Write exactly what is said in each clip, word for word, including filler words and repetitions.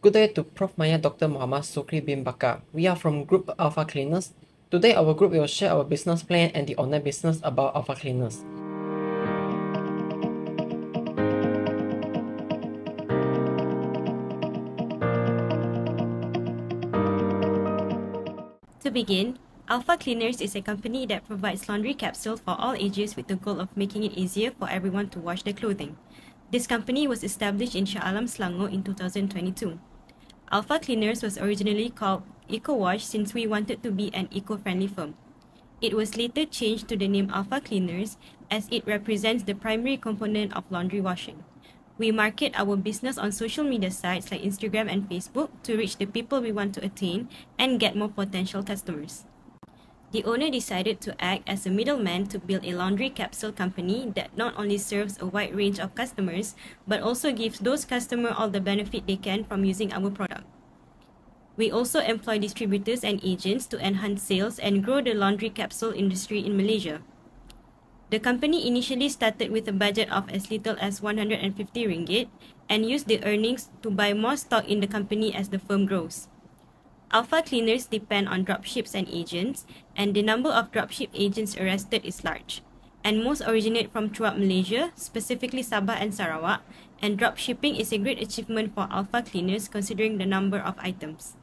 Good day to Professor Madya Doctor Muhammad Shukri Bin Bakar. We are from Group Alpha Cleaners. Today our group will share our business plan and the online business about Alpha Cleaners. To begin, Alpha Cleaners is a company that provides laundry capsules for all ages with the goal of making it easier for everyone to wash their clothing. This company was established in Shah Alam, Selangor in two thousand twenty-two. Alpha Cleaners was originally called EcoWash since we wanted to be an eco-friendly firm. It was later changed to the name Alpha Cleaners as it represents the primary component of laundry washing. We market our business on social media sites like Instagram and Facebook to reach the people we want to attain and get more potential customers. The owner decided to act as a middleman to build a laundry capsule company that not only serves a wide range of customers, but also gives those customers all the benefit they can from using our product. We also employ distributors and agents to enhance sales and grow the laundry capsule industry in Malaysia. The company initially started with a budget of as little as one hundred fifty ringgit and used the earnings to buy more stock in the company as the firm grows. Alpha Cleaners depend on dropships and agents, and the number of dropship agents arrested is large, and most originate from throughout Malaysia, specifically Sabah and Sarawak, and dropshipping is a great achievement for Alpha Cleaners considering the number of items.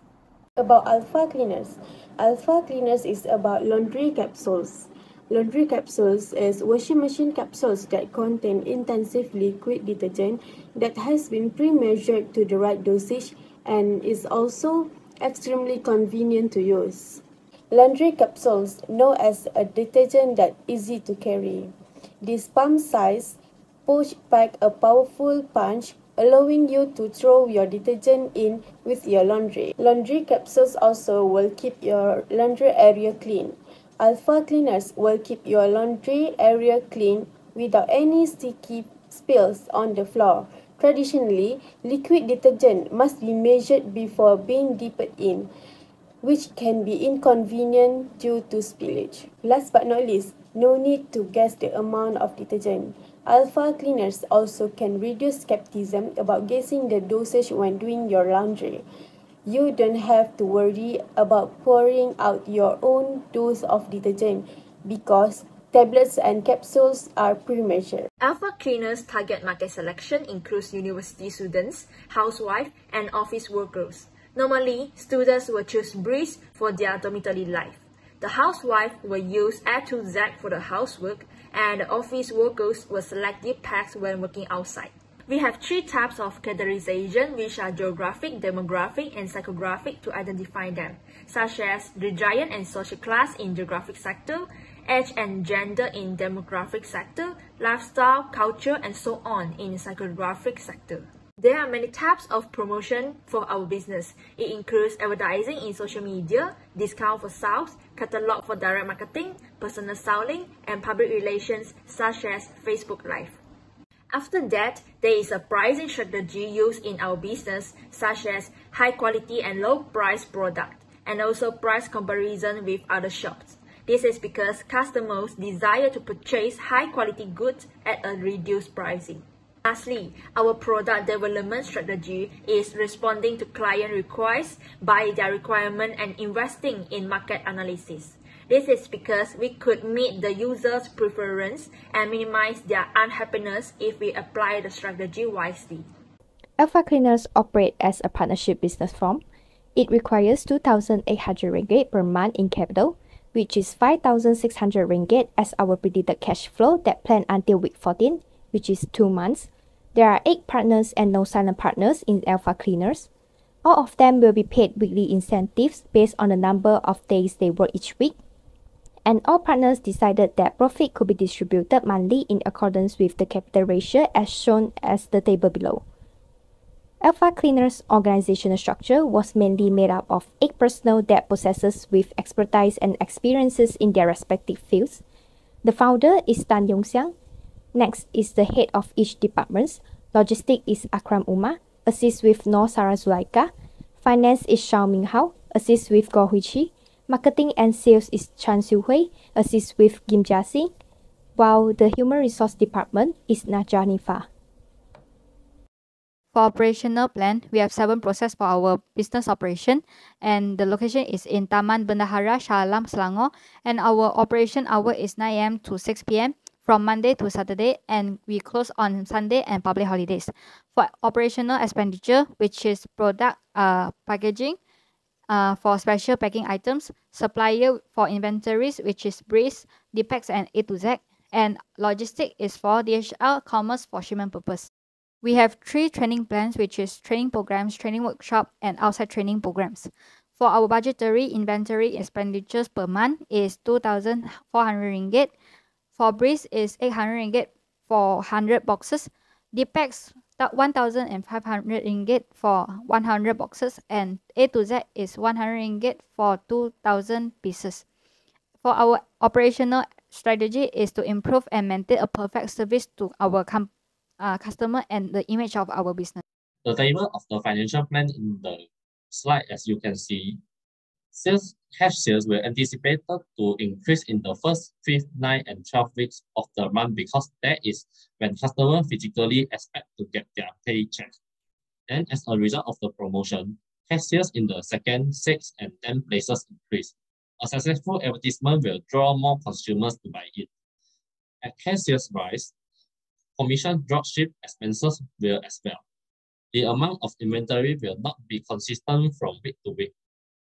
About Alpha Cleaners. Alpha Cleaners is about laundry capsules. Laundry capsules is washing machine capsules that contain intensive liquid detergent that has been pre-measured to the right dosage and is also extremely convenient to use. Laundry capsules known as a detergent that easy to carry. This pump size push back a powerful punch, allowing you to throw your detergent in with your laundry. Laundry capsules also will keep your laundry area clean. Alpha Cleaners will keep your laundry area clean without any sticky spills on the floor. Traditionally, liquid detergent must be measured before being dipped in, which can be inconvenient due to spillage. Last but not least, no need to guess the amount of detergent. Alpha Cleaners also can reduce skepticism about guessing the dosage when doing your laundry. You don't have to worry about pouring out your own dose of detergent because tablets and capsules are pre-measured. Alpha Cleaners' target market selection includes university students, housewives, and office workers. Normally, students will choose Breeze for their dormitory life. The housewife will use A two Z for the housework, and the office workers will select Dypex when working outside. We have three types of categorization, which are geographic, demographic, and psychographic to identify them, such as the region and social class in geographic sector, age and gender in demographic sector, lifestyle, culture, and so on in psychographic sector. There are many types of promotion for our business. It includes advertising in social media, discount for sales, catalog for direct marketing, personal selling, and public relations such as Facebook Live. After that, there is a pricing strategy used in our business such as high quality and low price product, and also price comparison with other shops. This is because customers desire to purchase high quality goods at a reduced pricing. Lastly, our product development strategy is responding to client requests by their requirement and investing in market analysis. This is because we could meet the user's preference and minimize their unhappiness if we apply the strategy wisely. Alpha Cleaners operate as a partnership business firm. It requires two thousand eight hundred ringgit per month in capital, which is five thousand six hundred ringgit as our predicted cash flow that planned until week fourteen, which is two months. There are eight partners and no silent partners in Alpha Cleaners. All of them will be paid weekly incentives based on the number of days they work each week. And all partners decided that profit could be distributed monthly in accordance with the capital ratio as shown as the table below. Alpha Cleaners' organizational structure was mainly made up of eight personnel that possesses with expertise and experiences in their respective fields. The founder is Tan Yong Xiang. Next is the head of each department. Logistics is Akram Uma, assist with No Sara Zulaika. Finance is Xiao Ming Hao, assist with Go Huiqi. Marketing and sales is Chan Xiu Hui, assist with Kim Jia, while the human resource department is Najah Nifa. For operational plan, we have seven process for our business operation, and the location is in Taman Bendahara, Shah Alam, Selangor, and our operation hour is nine A M to six P M from Monday to Saturday, and we close on Sunday and public holidays. For operational expenditure, which is product uh, packaging, Uh, for special packing items, supplier for inventories, which is Breeze, Dypex, and A two Z, and logistic is for D H L Commerce for shipment purpose. We have three training plans, which is training programs, training workshop, and outside training programs. For our budgetary inventory expenditures per month is two thousand four hundred ringgit. For Breeze is eight hundred ringgit for one hundred boxes. Dypex one thousand five hundred ringgit for one hundred boxes, and A two Z is one hundred ringgit for two thousand pieces. For our operational strategy is to improve and maintain a perfect service to our com uh, customer and the image of our business. The table of the financial plan in the slide, as you can see, sales cash sales were anticipated to increase in the first fifth, ninth, and twelfth weeks of the month, because that is when customers physically expect to get their paycheck. And as a result of the promotion, cash sales in the second, sixth, and tenth places increase. A successful advertisement will draw more consumers to buy it. As cash sales rise, commission dropship expenses will as well. The amount of inventory will not be consistent from week to week.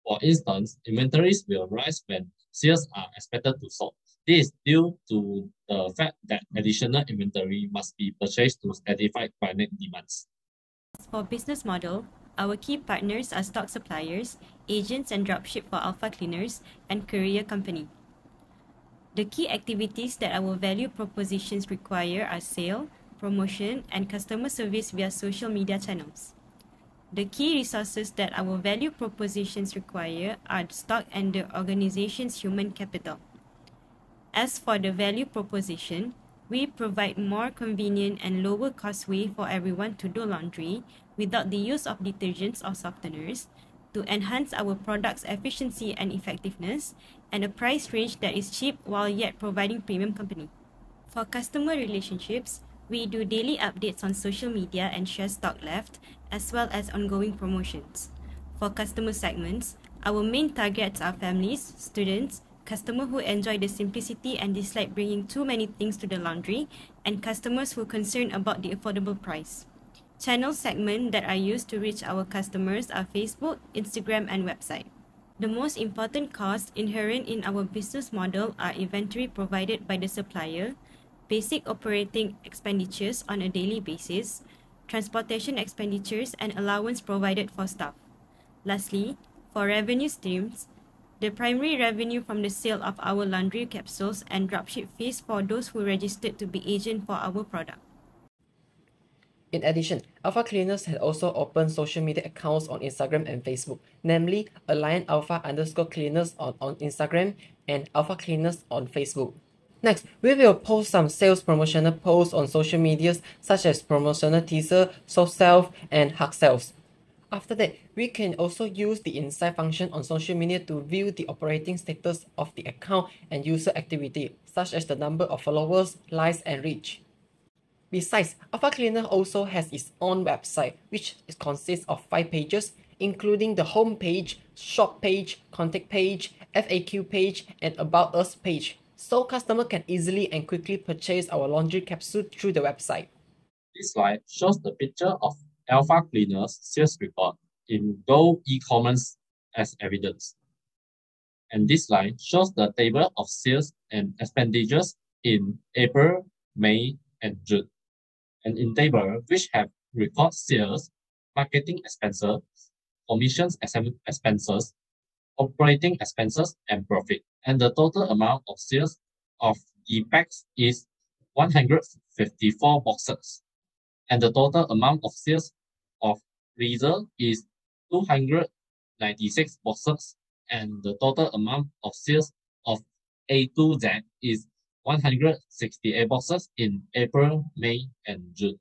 For instance, inventories will rise when sales are expected to fall. This is due to the fact that additional inventory must be purchased to satisfy client demands. For business model, our key partners are stock suppliers, agents and dropship for Alpha Cleaners, and courier company. The key activities that our value propositions require are sale, promotion, and customer service via social media channels. The key resources that our value propositions require are the stock and the organization's human capital. As for the value proposition, we provide more convenient and lower cost way for everyone to do laundry without the use of detergents or softeners, to enhance our product's efficiency and effectiveness, and a price range that is cheap while yet providing premium company. For customer relationships, we do daily updates on social media and share stock left, as well as ongoing promotions. For customer segments, our main targets are families, students, customers who enjoy the simplicity and dislike bringing too many things to the laundry, and customers who are concerned about the affordable price. Channel segments that are used to reach our customers are Facebook, Instagram, and website. The most important costs inherent in our business model are inventory provided by the supplier, basic operating expenditures on a daily basis, transportation expenditures, and allowance provided for staff. Lastly, for revenue streams, the primary revenue from the sale of our laundry capsules and dropship fees for those who registered to be agent for our product. In addition, Alpha Cleaners had also opened social media accounts on Instagram and Facebook, namely Alliance Alpha underscore Cleaners on, on Instagram and Alpha Cleaners on Facebook. Next, we will post some sales promotional posts on social medias such as promotional teaser, soft sales, and hard sales. After that, we can also use the insight function on social media to view the operating status of the account and user activity, such as the number of followers, likes, and reach. Besides, Alpha Cleaner also has its own website, which consists of five pages, including the home page, shop page, contact page, F A Q page, and about us page. So customers can easily and quickly purchase our laundry capsule through the website. This slide shows the picture of Alpha Cleaner's sales report in Go e-commerce as evidence. And this slide shows the table of sales and expenditures in April, May, and June. And in table, which have record sales, marketing expenses, commissions expenses, operating expenses, and profit. And the total amount of sales of Dypex is one hundred fifty-four boxes. And the total amount of sales of Breeze is two hundred ninety-six boxes. And the total amount of sales of A two Z is one hundred sixty-eight boxes in April, May, and June.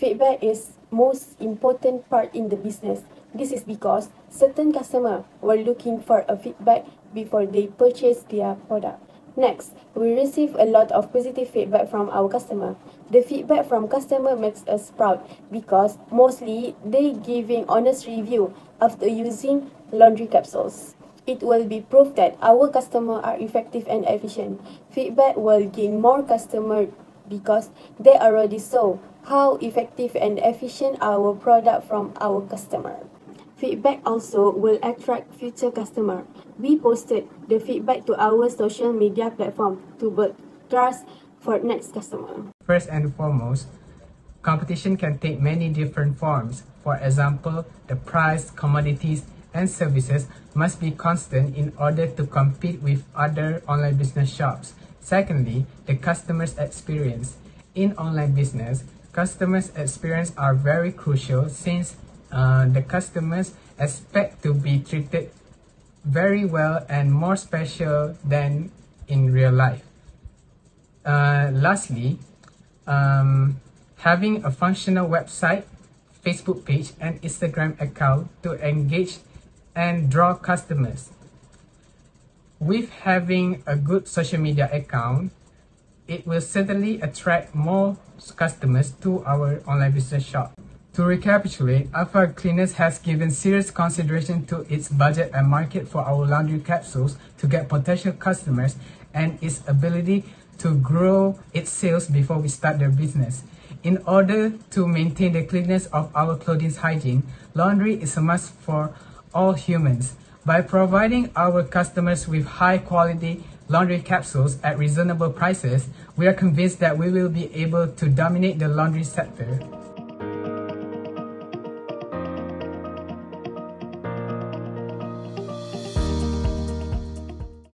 Feedback is most important part in the business. This is because certain customers were looking for a feedback before they purchase their product. Next, we receive a lot of positive feedback from our customer. The feedback from customer makes us proud because mostly they giving honest review after using laundry capsules. It will be proof that our customer are effective and efficient. Feedback will gain more customer because they already saw how effective and efficient our product from our customer. Feedback also will attract future customer. We posted the feedback to our social media platform to build trust for next customer. First and foremost, competition can take many different forms. For example, the price, commodities, and services must be constant in order to compete with other online business shops. Secondly, the customer's experience. In online business, customers' experience are very crucial since uh, the customers expect to be treated very well and more special than in real life. Uh, lastly, um, having a functional website, Facebook page, and Instagram account to engage and draw customers. With having a good social media account, it will certainly attract more customers to our online business shop. To recapitulate, Alpha Cleaners has given serious consideration to its budget and market for our laundry capsules to get potential customers and its ability to grow its sales before we start their business. In order to maintain the cleanliness of our clothing's hygiene, laundry is a must for all humans. By providing our customers with high-quality laundry capsules at reasonable prices, we are convinced that we will be able to dominate the laundry sector.